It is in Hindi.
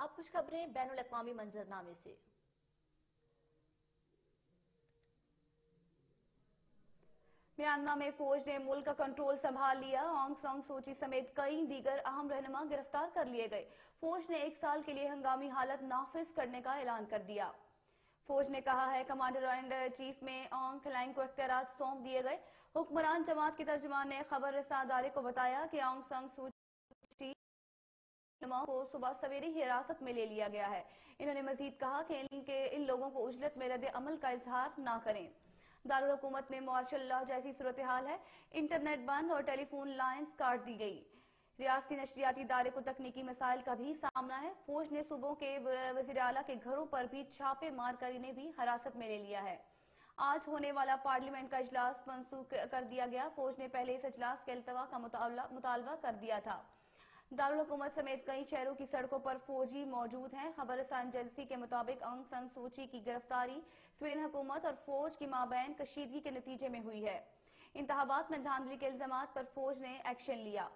अब कुछ खबरें बैनुल अक़वामी मंजरनामे से। म्यांमार में फौज ने मुल्क का कंट्रोल संभाल लिया। औंग सॉन्ग सूची समेत कई दीगर अहम रहनुमा गिरफ्तार कर लिए गए। फौज ने 1 साल के लिए हंगामी हालत नाफिज करने का ऐलान कर दिया। फौज ने कहा है कमांडर एंड चीफ में औंग खलैंग को इख्तियार सौंप दिए गए। हुक्मरान जमात के तर्जुमान ने खबर रसा अदारे को बताया कि औंग सॉन्ग सूची को सुबह सवेरे हिरासत में ले लिया गया है। इन्होंने मजीद कहा कि इन लोगों को उजलत में रद्द अमल का इजहार ना करें। दारुल हुकूमत में मार्शल लॉ जैसी सूरत हाल है। इंटरनेट बंद और टेलीफोन लाइन्स काट दी गई। रियासती नशरियाती इदारे को तकनीकी मसाइल का भी सामना है। फौज ने सूबों के वज़ीर-ए-आला के घरों पर भी छापे मार कर इन्हें भी हिरासत में ले लिया है। आज होने वाला पार्लियामेंट का इजलास मनसूख कर दिया गया। फौज ने पहले इस इजलास के अल्तवा का मुतालबा कर दिया था। दारुल हुकूमत समेत कई शहरों की सड़कों पर फौजी मौजूद हैं। खबरसां एजेंसी के मुताबिक औंग सान सू की गिरफ्तारी स्पेन हुकूमत और फौज की माबैन कशीदगी के नतीजे में हुई है। इंतहाबात में धांधली के इल्जाम पर फौज ने एक्शन लिया।